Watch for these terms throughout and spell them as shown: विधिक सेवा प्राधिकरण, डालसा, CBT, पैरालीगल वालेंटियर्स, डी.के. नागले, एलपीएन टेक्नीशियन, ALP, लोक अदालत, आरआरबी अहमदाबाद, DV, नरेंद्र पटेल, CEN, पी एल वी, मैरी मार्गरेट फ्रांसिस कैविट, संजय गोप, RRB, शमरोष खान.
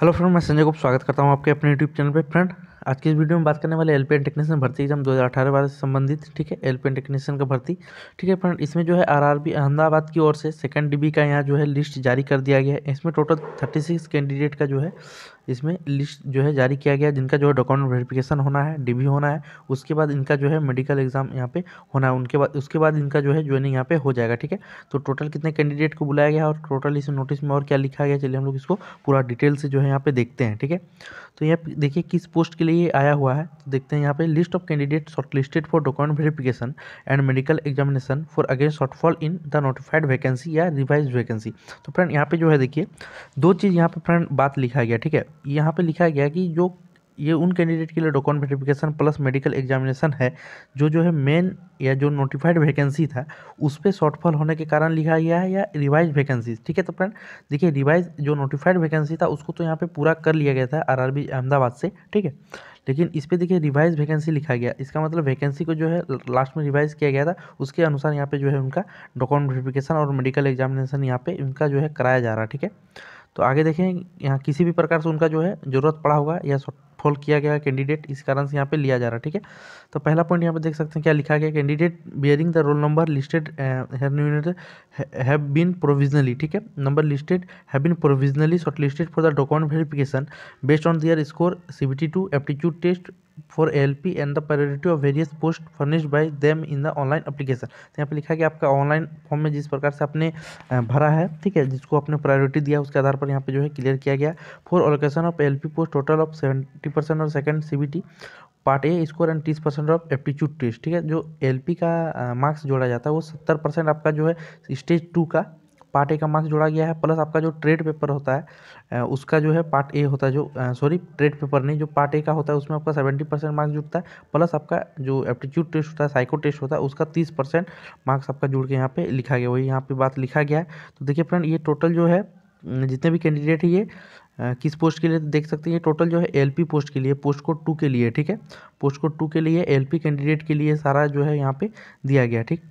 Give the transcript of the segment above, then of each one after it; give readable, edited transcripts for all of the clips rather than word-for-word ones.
Hello friend, मैं संजय गोप स्वागत करता हूं आपके अपने यूट्यूब चैनल पे। फ्रेंड, आज की इस वीडियो में बात करने वाले एलपीएन टेक्नीशियन भर्ती एग्जाम 2018-12 से संबंधित, ठीक है, एलपीएन टेक्नीशियन का भर्ती। ठीक है फ्रेंड, इसमें जो है आरआरबी अहमदाबाद की ओर से सेकंड डीवी का यहाँ जो है लिस्ट जारी कर दिया गया है। इसमें टोटल 36 कैंडिडेट का जो है इसमें लिस्ट जो है जारी किया गया, जिनका जो है डॉक्यूमेंट वेरिफिकेशन होना है, डीवी होना है, उसके बाद इनका जो है मेडिकल एग्जाम यहाँ पे होना है, उसके बाद इनका जो है ज्वाइनिंग यहाँ पे हो जाएगा। ठीक है, तो टोटल कितने कैंडिडेट को बुलाया गया और टोटल इस नोटिस में और क्या लिखा गया, चलिए हम लोग इसको पूरा डिटेल से जो है यहाँ पे देखते हैं। ठीक है, तो यहाँ देखिए किस पोस्ट के लिए आया हुआ है, तो देखते हैं यहाँ पे। List of candidate shortlisted for document verification and medical examination for again shortfall in the notified vacancy या रिवाइज वैकेंसी। तो फ्रेंड यहाँ पे जो है देखिए दो चीज़ यहाँ पे फ्रेंड बात लिखा गया। ठीक है, यहाँ पे लिखा गया कि जो ये उन कैंडिडेट के लिए document verification plus medical examination है, जो है मेन या जो नोटिफाइड वैकेंसी था उस पर शॉर्टफॉल होने के कारण लिखा गया है, या रिवाइज वैकेंसी। ठीक है, तो फ्रेंड देखिए रिवाइज जो नोटिफाइड वैकेंसी था उसको तो यहाँ पे पूरा कर लिया गया था आरआरबी अहमदाबाद से। ठीक है, लेकिन इस पे देखिए रिवाइज वैकेंसी लिखा गया, इसका मतलब वैकेंसी को जो है लास्ट में रिवाइज किया गया था, उसके अनुसार यहाँ पे जो है उनका डॉक्यूमेंट वेरिफिकेशन और मेडिकल एग्जामिनेशन यहाँ पे उनका जो है कराया जा रहा है। ठीक है, तो आगे देखें यहाँ किसी भी प्रकार से उनका जो है ज़रूरत पड़ा होगा या शॉर्टफॉल किया गया कैंडिडेट, इस कारण से यहाँ पे लिया जा रहा है। ठीक है, तो पहला पॉइंट यहाँ पे देख सकते हैं क्या लिखा गया, candidate bearing the roll number listed have been provisionally, ठीक है, number listed have been provisionally shortlisted for the document verification based on their score CBT 2 aptitude test for ALP and the priority of various post furnished by them in the online application. तो यहाँ पे लिखा कि आपका online form में जिस प्रकार से आपने भरा है, ठीक है, जिसको आपने प्रायोरिटी दिया उसके आधार पर यहाँ पे जो है क्लियर किया गया। For allocation of ALP post total of 70% और second CBT part A score and 30% of aptitude test. ठीक है, जो ALP का मार्क्स जोड़ा जाता है वो 70% आपका जो है स्टेज 2 का पार्ट A का मार्क्स जोड़ा गया है, प्लस आपका जो ट्रेड पेपर होता है उसका जो है पार्ट A होता है, जो सॉरी ट्रेड पेपर नहीं, जो पार्ट A का होता है उसमें आपका 70% मार्क्स जुड़ता है, प्लस आपका जो एप्टीट्यूड टेस्ट होता है, साइको टेस्ट होता है, उसका 30% मार्क्स आपका जुड़ के यहाँ पे लिखा गया, वही यहाँ पे बात लिखा गया है। तो देखिए फ्रेंड, ये टोटल जो है जितने भी कैंडिडेट है ये किस पोस्ट के लिए देख सकते हैं, ये टोटल जो है ALP पोस्ट के लिए, पोस्ट कोड 2 के लिए, ठीक है, पोस्ट कोड 2 के लिए ALP कैंडिडेट के लिए सारा जो है यहाँ पे दिया गया। ठीक,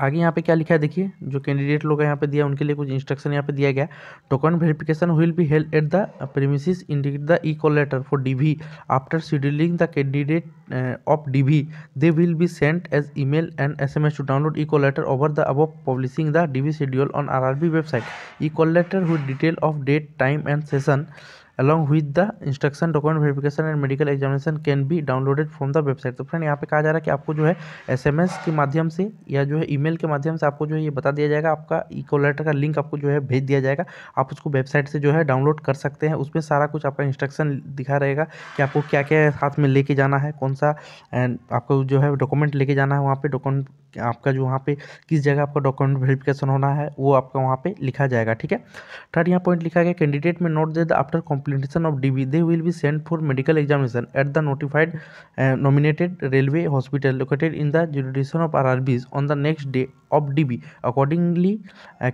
आगे यहाँ पे क्या लिखा है देखिए, जो कैंडिडेट लोग यहाँ पे दिया उनके लिए कुछ इंस्ट्रक्शन यहाँ पे दिया गया। Document verification will be held at the premises indicate the e call letter for DV after scheduling the candidate of DV they will be sent as email and SMS to download e call letter over the above publishing the DV schedule on RRB website. E call letter with detail of date, time and session along with the instruction document verification and medical examination can be downloaded from the website. तो friend यहाँ पे कहा जा रहा है कि आपको जो है SMS के माध्यम से या जो है ईमेल के माध्यम से आपको जो है ये बता दिया जाएगा, आपका ई-कॉल लेटर का लिंक आपको जो है भेज दिया जाएगा, आप उसको वेबसाइट से जो है डाउनलोड कर सकते हैं। उसमें सारा कुछ आपका इंस्ट्रक्शन दिखा रहेगा कि आपको क्या क्या साथ में लेके जाना है, कौन सा आपको जो है डॉक्यूमेंट लेके जाना है, वहाँ पर डॉक्यूमेंट आपका जो वहाँ पे किस जगह आपका डॉक्यूमेंट वेरिफिकेशन होना है वो आपका वहाँ पे लिखा जाएगा। ठीक है, थर्ड यहाँ पॉइंट लिखा गया, candidate may note they the after completion of DV they will be send for medical examination at the notified nominated railway hospital located in the jurisdiction of RRBs on the next day of DV accordingly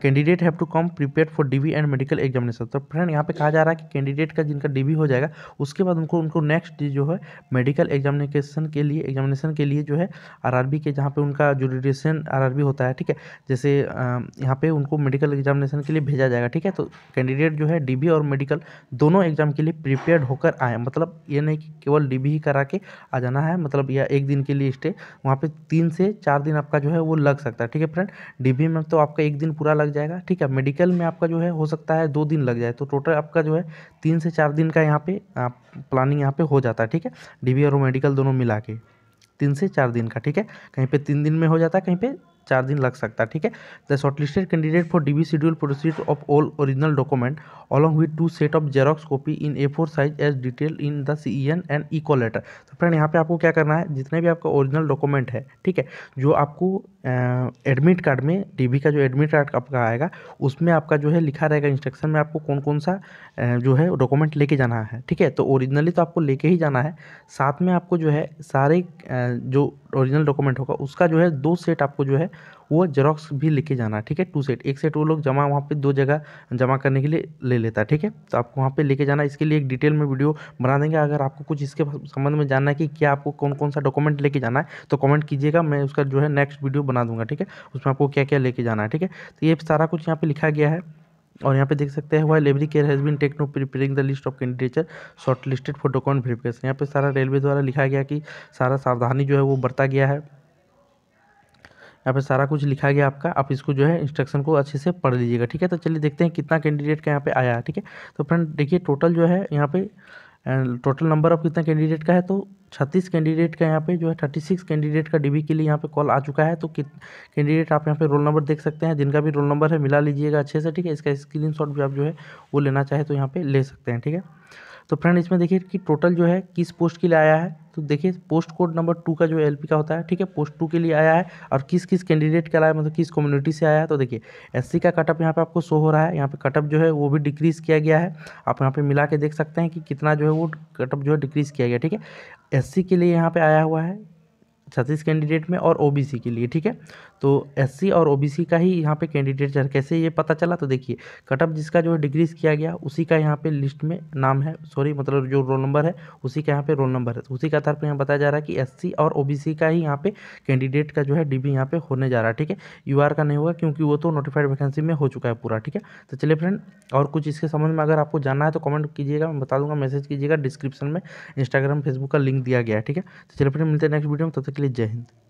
candidate have to come prepare for DV and medical examination. तो friend यहाँ पे कहा जा रहा है कि candidate का जिनका DV हो जाएगा उसके बाद उनको नेक्स्ट डे जो है मेडिकल एग्जामिनेशन के लिए जो है RRB के जहाँ पे उनका ज्यूरिडिक्शन RRB होता है, ठीक है, जैसे यहाँ पे उनको मेडिकल एग्जामिनेशन के लिए भेजा जाएगा। ठीक है, तो कैंडिडेट जो है DV और मेडिकल दोनों एग्जाम के लिए प्रिपेयर्ड होकर आए, मतलब ये नहीं कि केवल DV ही करा के आ जाना है, मतलब या एक दिन के लिए स्टे, वहाँ पे 3 से 4 दिन आपका जो है वो लग सकता है। ठीक है फ्रेंड, DV में तो आपका 1 दिन पूरा लग जाएगा, ठीक है, मेडिकल में आपका जो है हो सकता है 2 दिन लग जाए, तो टोटल आपका जो है 3 से 4 दिन का यहाँ पे प्लानिंग यहाँ पे हो जाता है। ठीक है, DV और मेडिकल दोनों मिला के 3 से 4 दिन का, ठीक है, कहीं पे 3 दिन में हो जाता है, कहीं पे 4 दिन लग सकता है। ठीक है, the shortlisted candidate for DV schedule proceed of all original document along with 2 set of xerox copy in A4 size as detail in the CEN and e call letter. तो फ्रेंड यहाँ पे आपको क्या करना है, जितने भी आपका ओरिजिनल डॉक्यूमेंट है, ठीक है, जो आपको एडमिट कार्ड में DV का जो एडमिट कार्ड आपका आएगा उसमें आपका जो है लिखा रहेगा इंस्ट्रक्शन में आपको कौन कौन सा जो है डॉक्यूमेंट लेके जाना है। ठीक है, तो ओरिजिनली तो आपको लेके ही जाना है, साथ में आपको जो है सारे जो ओरिजिनल डॉक्यूमेंट होगा उसका जो है 2 सेट आपको जो है वो जेरोक्स भी लेके जाना, ठीक है, 2 सेट, एक सेट वो लोग जमा वहाँ पे 2 जगह जमा करने के लिए ले लेता है। ठीक है, तो आपको वहाँ पे लेके जाना, इसके लिए एक डिटेल में वीडियो बना देंगे। अगर आपको कुछ इसके संबंध में जानना है कि क्या आपको कौन कौन सा डॉक्यूमेंट लेके जाना है तो कमेंट कीजिएगा, मैं उसका जो है नेक्स्ट वीडियो बना दूंगा। ठीक है, उसमें आपको क्या क्या लेके जाना है, ठीक है, तो ये सारा कुछ यहाँ पर लिखा गया है और यहाँ पे देख सकते हैं Y library care has been टेकनो preparing the list of candidature short listed for document verification. यहाँ पे सारा रेलवे द्वारा लिखा गया कि सारा सावधानी जो है वो बरता गया है, यहाँ पे सारा कुछ लिखा गया आपका। आप इसको जो है इंस्ट्रक्शन को अच्छे से पढ़ लीजिएगा, ठीक है। तो चलिए देखते हैं कितना कैंडिडेट का यहाँ पे आया है, ठीक है। तो फ्रेंड देखिए टोटल जो है यहाँ पे टोटल नंबर ऑफ कितना कैंडिडेट का है, तो 36 कैंडिडेट का यहाँ पे जो है 36 कैंडिडेट का डीवी के लिए यहाँ पे कॉल आ चुका है। तो कैंडिडेट आप यहाँ पे रोल नंबर देख सकते हैं, जिनका भी रोल नंबर है मिला लीजिएगा अच्छे से, ठीक है। इसका स्क्रीनशॉट भी आप जो है वो लेना चाहे तो यहाँ पे ले सकते हैं, ठीक है। तो फ्रेंड इसमें देखिए कि टोटल जो है किस पोस्ट के लिए आया है, तो देखिए पोस्ट कोड नंबर 2 का जो एलपी का होता है, ठीक है, पोस्ट 2 के लिए आया है। और किस किस कैंडिडेट का आया है, मतलब किस कम्युनिटी से आया है, तो देखिए एससी का कटअप यहाँ पे आपको शो हो रहा है। यहाँ पे कटअप जो है वो भी डिक्रीज़ किया गया है, आप यहाँ पे मिला के देख सकते हैं कि कितना जो है वो कटअप जो है डिक्रीज़ किया गया, ठीक है। एससी के लिए यहाँ पर आया हुआ है 36 कैंडिडेट में और ओबीसी के लिए, ठीक है। तो एससी और ओबीसी का ही यहाँ पे कैंडिडेट है। कैसे ये पता चला, तो देखिए कटअप जिसका जो है डिक्रीज़ किया गया उसी का यहाँ पे लिस्ट में नाम है, सॉरी मतलब जो रोल नंबर है उसी का यहाँ पे रोल नंबर है। तो उसी के आधार पर यहाँ बताया जा रहा है कि एससी और ओबीसी का ही यहाँ पे कैंडिडेट का जो है डीवी यहाँ पे होने जा रहा है, ठीक है। यूआर का नहीं होगा क्योंकि वो तो नोटिफाइड वैकेंसी में हो चुका है पूरा, ठीक है। तो चलिए फ्रेंड और कुछ इसके संबंध में अगर आपको जानना है तो कमेंट कीजिएगा, मैं बता दूंगा, मैसेज कीजिएगा। डिस्क्रिप्शन में इंस्टाग्राम फेसबुक का लिंक दिया गया है, ठीक है। तो चलिए फ्रेंड मिलते हैं नेक्स्ट वीडियो में, तब तक के लिए जय हिंद।